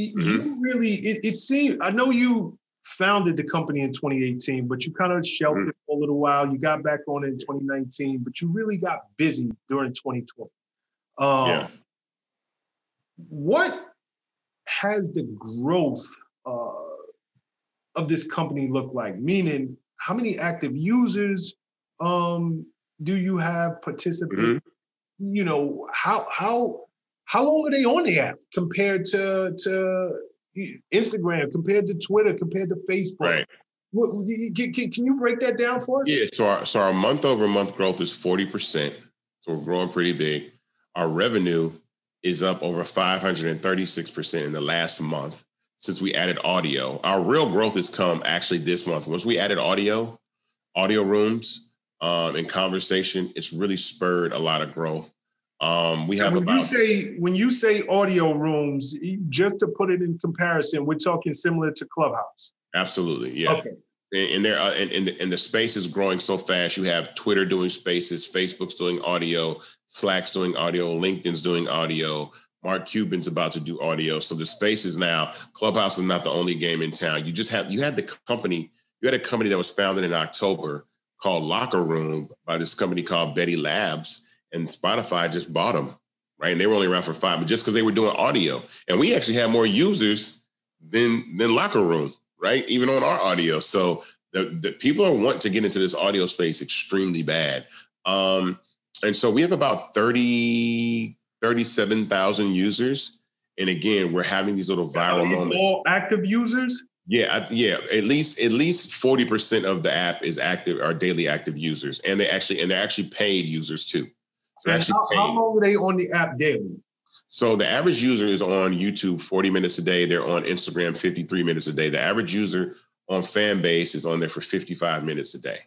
You really, it seemed, I know you founded the company in 2018, but you kind of shelved it for a little while. You got back on it in 2019, but you really got busy during 2020. What has the growth of this company looked like? Meaning, how many active users do you have participants? You know, how long are they on the app compared to Instagram, compared to Twitter, compared to Facebook? Right. What, can you break that down for us? Yeah. So our month over month growth is 40%. So we're growing pretty big. Our revenue is up over 536% in the last month since we added audio. Our real growth has come actually this month. Once we added audio rooms and conversation, it's really spurred a lot of growth. We have when you say audio rooms, just to put it in comparison, we're talking similar to Clubhouse. Absolutely, yeah. Okay. And the space is growing so fast. You have Twitter doing spaces, Facebook's doing audio, Slack's doing audio, LinkedIn's doing audio, Mark Cuban's about to do audio. So the space is now, Clubhouse is not the only game in town. You had a company that was founded in October called Locker Room by this company called Betty Labs, and Spotify just bought them, right? And they were only around for 5 months just because they were doing audio. And we actually had more users than Locker Room, right? Even on our audio. So the people are wanting to get into this audio space extremely bad. And so we have about 37,000 users. And again, we're having these little viral moments. All active users? Yeah. At least 40% of the app is active, are daily active users. And they're actually paid users too. So how long are they on the app daily? So the average user is on YouTube 40 minutes a day. They're on Instagram 53 minutes a day. The average user on Fanbase is on there for 55 minutes a day.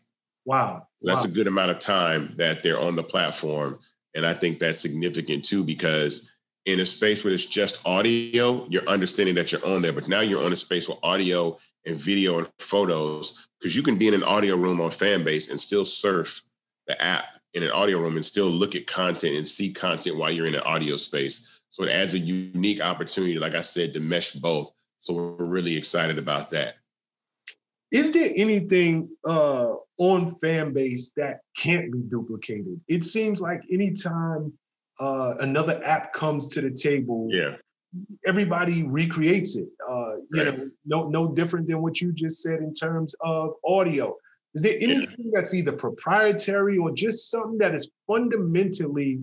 Wow. That's a good amount of time that they're on the platform. And I think that's significant too, because in a space where it's just audio, you're understanding that you're on there, but now you're on a space with audio and video and photos, because you can be in an audio room on Fanbase and still surf the app in an audio room and still look at content and see content while you're in an audio space. So it adds a unique opportunity, like I said, to mesh both. So we're really excited about that. Is there anything on Fanbase that can't be duplicated? It seems like anytime another app comes to the table, everybody recreates it. You know, no different than what you just said in terms of audio. Is there anything that's either proprietary or just something that is fundamentally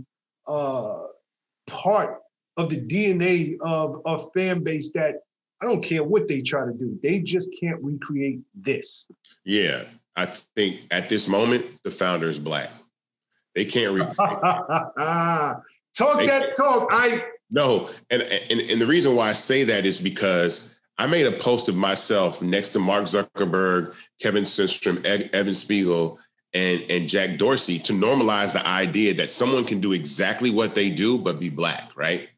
part of the DNA of Fanbase that I don't care what they try to do, they just can't recreate this? Yeah, I think at this moment, the founder is Black. They can't recreate that. Talk that talk. And the reason why I say that is because I made a post of myself next to Mark Zuckerberg, Kevin Systrom, Evan Spiegel, and Jack Dorsey to normalize the idea that someone can do exactly what they do, but be Black, right?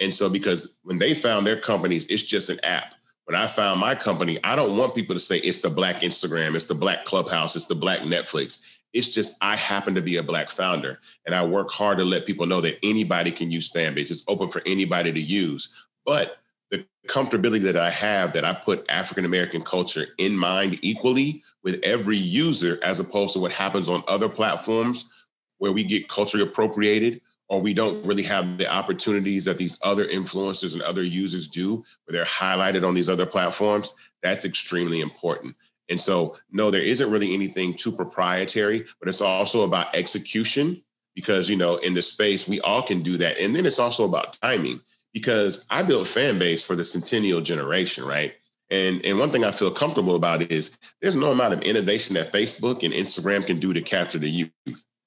And so because when they found their companies, it's just an app. When I found my company, I don't want people to say it's the Black Instagram, it's the Black Clubhouse, it's the Black Netflix. It's just, I happen to be a Black founder, and I work hard to let people know that anybody can use Fanbase. It's open for anybody to use. But the comfortability that I have, that I put African-American culture in mind equally with every user, as opposed to what happens on other platforms where we get culturally appropriated, or we don't really have the opportunities that these other influencers and other users do, where they're highlighted on these other platforms. That's extremely important. And so, no, there isn't really anything too proprietary, but it's also about execution, because, you know, in the space, we all can do that. And then it's also about timing, because I built Fanbase for the centennial generation, right? And one thing I feel comfortable about is there's no amount of innovation that Facebook and Instagram can do to capture the youth.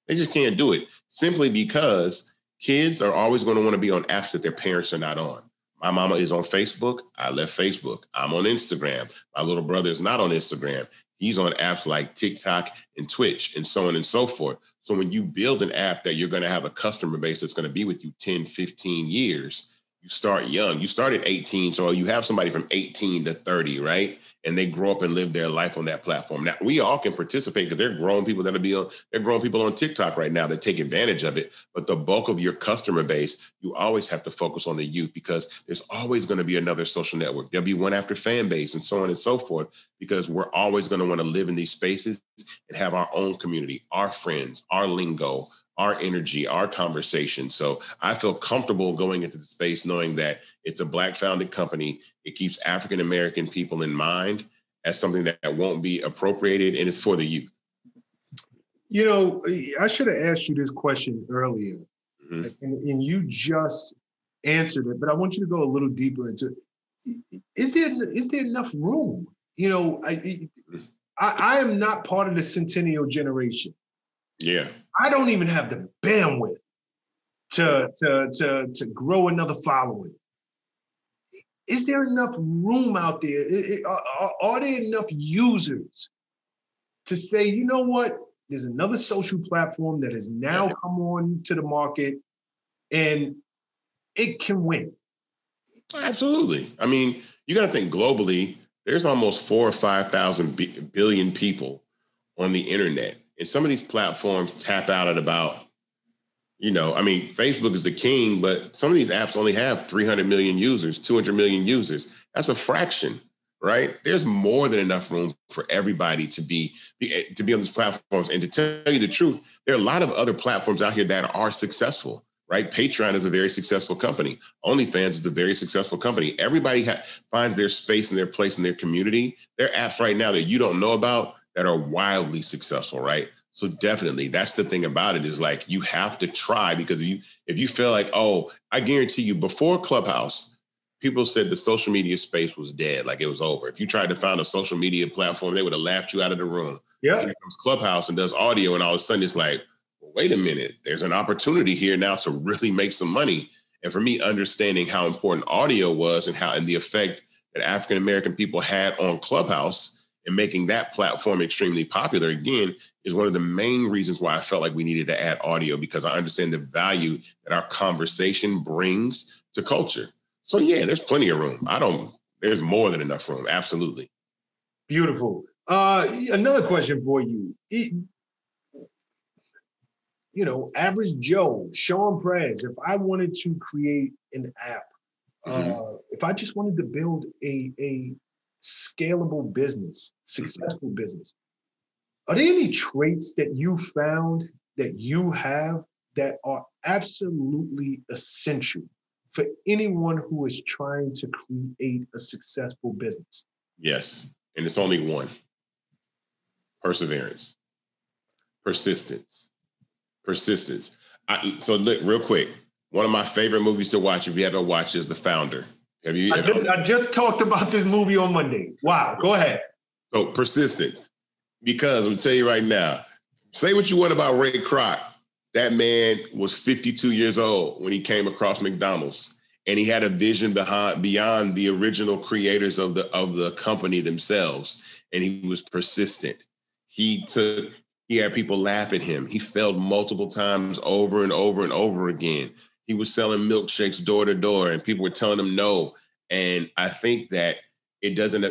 They just can't do it, simply because kids are always going to want to be on apps that their parents are not on. My mama is on Facebook. I left Facebook. I'm on Instagram. My little brother is not on Instagram. He's on apps like TikTok and Twitch and so on and so forth. So when you build an app that you're going to have a customer base that's going to be with you 10, 15 years, you start young. You start at 18, so you have somebody from 18 to 30, right? And they grow up and live their life on that platform. Now, we all can participate because they're grown people that'll be on, they're grown people on TikTok right now that take advantage of it. But the bulk of your customer base, you always have to focus on the youth because there's always going to be another social network. There'll be one after Fanbase and so on and so forth, because we're always going to want to live in these spaces and have our own community, our friends, our lingo, our energy, our conversation. So I feel comfortable going into the space knowing that it's a Black founded company. It keeps African-American people in mind as something that won't be appropriated, and it's for the youth. You know, I should have asked you this question earlier, mm-hmm. and you just answered it, but I want you to go a little deeper into it. Is there enough room? You know, I am not part of the Centennial generation. Yeah. I don't even have the bandwidth to grow another following. Is there enough room out there? Are there enough users to say, you know what? There's another social platform that has now come on to the market and it can win. Absolutely. I mean, you got to think globally, there's almost 4 or 5 billion people on the internet. And some of these platforms tap out at about, you know, I mean, Facebook is the king, but some of these apps only have 300 million users, 200 million users. That's a fraction, right? There's more than enough room for everybody to be on these platforms. And to tell you the truth, there are a lot of other platforms out here that are successful, right? Patreon is a very successful company. OnlyFans is a very successful company. Everybody finds their space and their place in their community. There are apps right now that you don't know about that are wildly successful, right? So definitely, that's the thing about it is like, you have to try, because if you feel like, oh, I guarantee you before Clubhouse, people said the social media space was dead, like it was over. If you tried to find a social media platform, they would have laughed you out of the room. Yeah. Here comes Clubhouse and does audio, and all of a sudden it's like, well, wait a minute, there's an opportunity here now to really make some money. And for me, understanding how important audio was and the effect that African-American people had on Clubhouse and making that platform extremely popular, again, is one of the main reasons why I felt like we needed to add audio, because I understand the value that our conversation brings to culture. So yeah, there's plenty of room. There's more than enough room, absolutely. Beautiful. Another question for you. You know, average Joe, Sean Prez, if I wanted to create an app, mm-hmm. If I just wanted to build a scalable business, successful business. Are there any traits that you found that you have that are absolutely essential for anyone who is trying to create a successful business? Yes, and it's only one. Perseverance, persistence. So look, real quick, one of my favorite movies to watch, if you haven't watched, is The Founder. I just talked about this movie on Monday. Wow, go ahead. So persistence, because I'm telling you right now, say what you want about Ray Kroc. That man was 52 years old when he came across McDonald's, and he had a vision beyond the original creators of the company themselves, and he was persistent. He had people laugh at him. He failed multiple times over and over and over again. He was selling milkshakes door to door, and people were telling him no. And I think that it doesn't,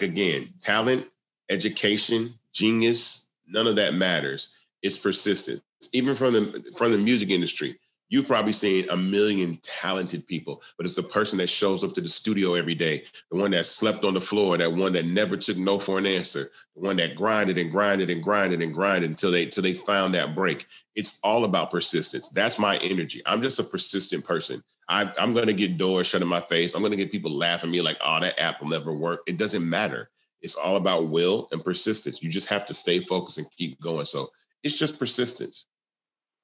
again, talent, education, genius, none of that matters. It's persistence. Even from the music industry, you've probably seen a million talented people, but it's the person that shows up to the studio every day, the one that slept on the floor, that one that never took no for an answer, the one that grinded until they found that break. It's all about persistence. That's my energy. I'm just a persistent person. I'm going to get doors shut in my face. I'm going to get people laughing at me like, oh, that app will never work. It doesn't matter. It's all about will and persistence. You just have to stay focused and keep going. So it's just persistence.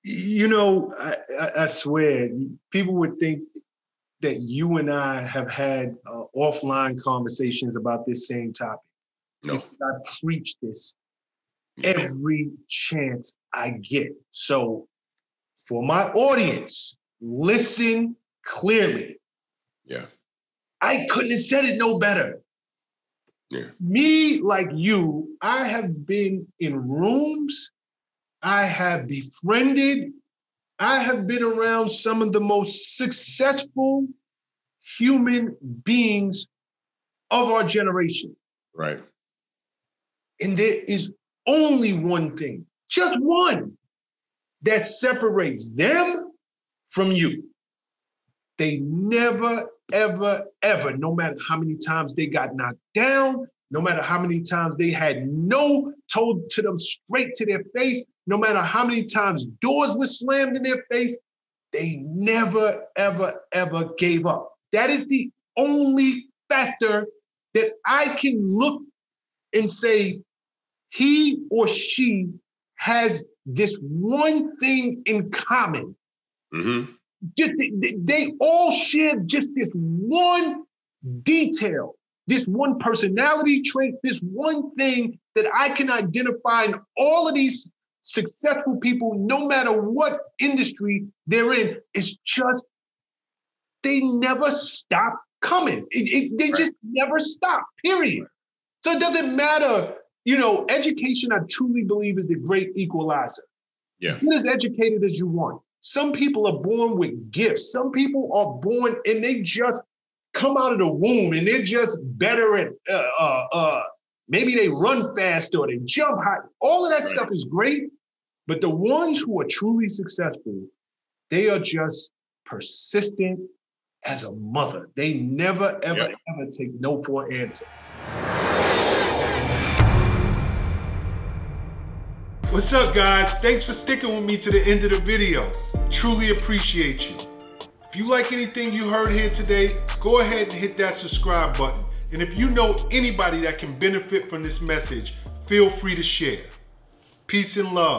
You know, I swear, people would think that you and I have had offline conversations about this same topic. No. I preach this every chance I get. So for my audience, listen clearly. Yeah. I couldn't have said it no better. Yeah. Me, like you, I have been in rooms, I have befriended, I have been around some of the most successful human beings of our generation. Right. And there is only one thing, just one, that separates them from you. They never, ever, ever, no matter how many times they got knocked down, no matter how many times they had no told to them straight to their face, no matter how many times doors were slammed in their face, they never, ever, ever gave up. That is the only factor that I can look and say, he or she has this one thing in common. Mm-hmm. Just, they all share just this one detail, this one personality trait, this one thing that I can identify in all of these successful people, no matter what industry they're in. It's just, they never stop coming. They just never stop, period. So it doesn't matter. You know, education, I truly believe, is the great equalizer. Yeah. Get as educated as you want. Some people are born with gifts. Some people are born and they just come out of the womb and they're just better at, maybe they run fast or they jump high. All of that stuff is great. But the ones who are truly successful, they are just persistent as a mother. They never, ever, ever take no for an answer. What's up, guys? Thanks for sticking with me to the end of the video. Truly appreciate you. If you like anything you heard here today, go ahead and hit that subscribe button. And if you know anybody that can benefit from this message, feel free to share. Peace and love.